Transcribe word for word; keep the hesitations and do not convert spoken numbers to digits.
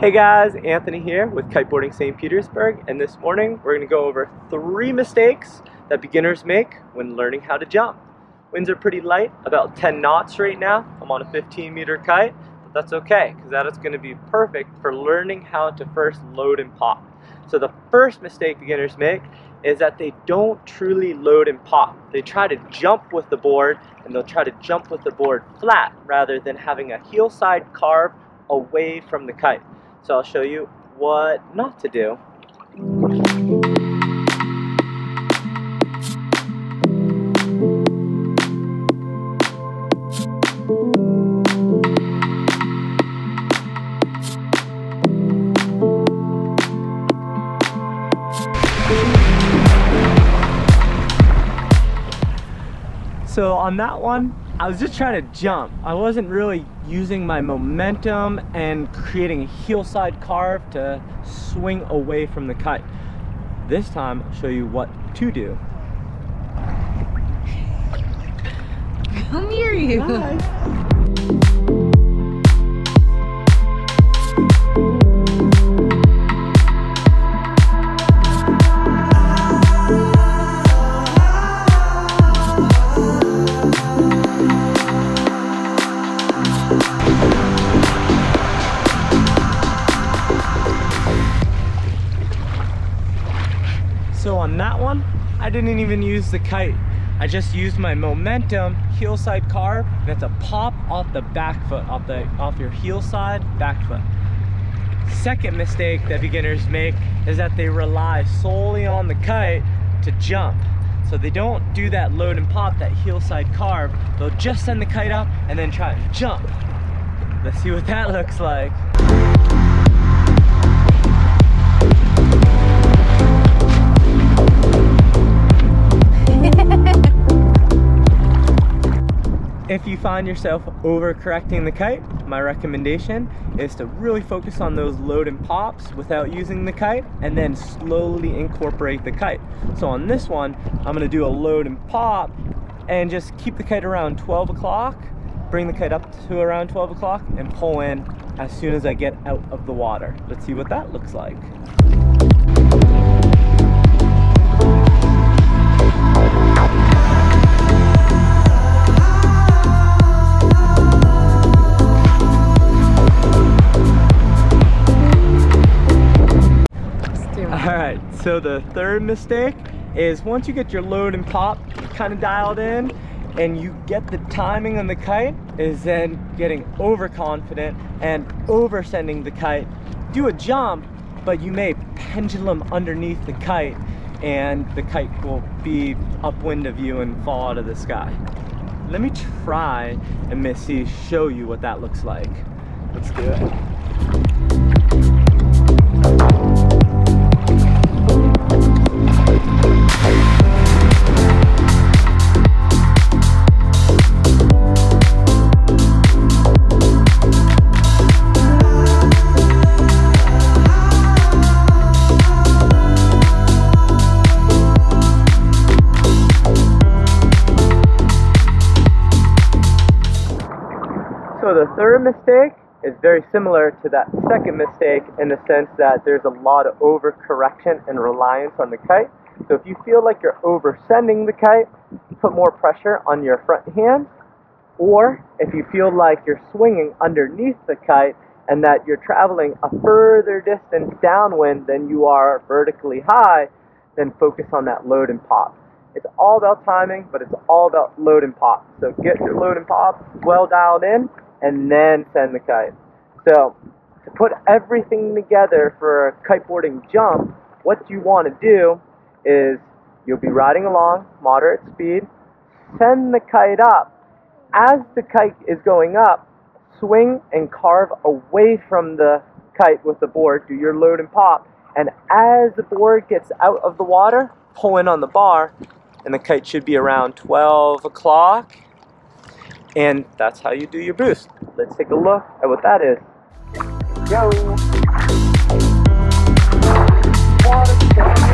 Hey guys, Anthony here with Kiteboarding Saint Petersburg, and this morning we're going to go over three mistakes that beginners make when learning how to jump. Winds are pretty light, about ten knots right now. I'm on a fifteen meter kite, but that's okay because that is going to be perfect for learning how to first load and pop. So the first mistake beginners make is that they don't truly load and pop. They try to jump with the board, and they'll try to jump with the board flat rather than having a heel side carve away from the kite. So I'll show you what not to do. So on that one, I was just trying to jump. I wasn't really using my momentum and creating a heel side carve to swing away from the kite. This time, I'll show you what to do. Come near you. Bye. So on that one, I didn't even use the kite. I just used my momentum, heel side carve, and that's a pop off the back foot, off, the, off your heel side, back foot. Second mistake that beginners make is that they rely solely on the kite to jump. So they don't do that load and pop, that heel side carve. They'll just send the kite up and then try and jump. Let's see what that looks like. If you find yourself overcorrecting the kite, my recommendation is to really focus on those load and pops without using the kite, and then slowly incorporate the kite. So on this one, I'm gonna do a load and pop and just keep the kite around twelve o'clock, bring the kite up to around twelve o'clock and pull in as soon as I get out of the water. Let's see what that looks like. Alright, so the third mistake is once you get your load and pop kind of dialed in and you get the timing on the kite, is then getting overconfident and oversending the kite. Do a jump, but you may pendulum underneath the kite and the kite will be upwind of you and fall out of the sky. Let me try and Miss C show you what that looks like. Let's do it. So the third mistake is very similar to that second mistake in the sense that there's a lot of overcorrection and reliance on the kite. So if you feel like you're oversending the kite, put more pressure on your front hand. Or if you feel like you're swinging underneath the kite and that you're traveling a further distance downwind than you are vertically high, then focus on that load and pop. It's all about timing, but it's all about load and pop. So get your load and pop well dialed in, and then send the kite. So to put everything together for a kiteboarding jump, what you want to do is you'll be riding along, moderate speed, send the kite up. As the kite is going up, swing and carve away from the kite with the board, do your load and pop, and as the board gets out of the water, pull in on the bar, and the kite should be around twelve o'clock. And that's how you do your boost. Let's take a look at what that is. Yo.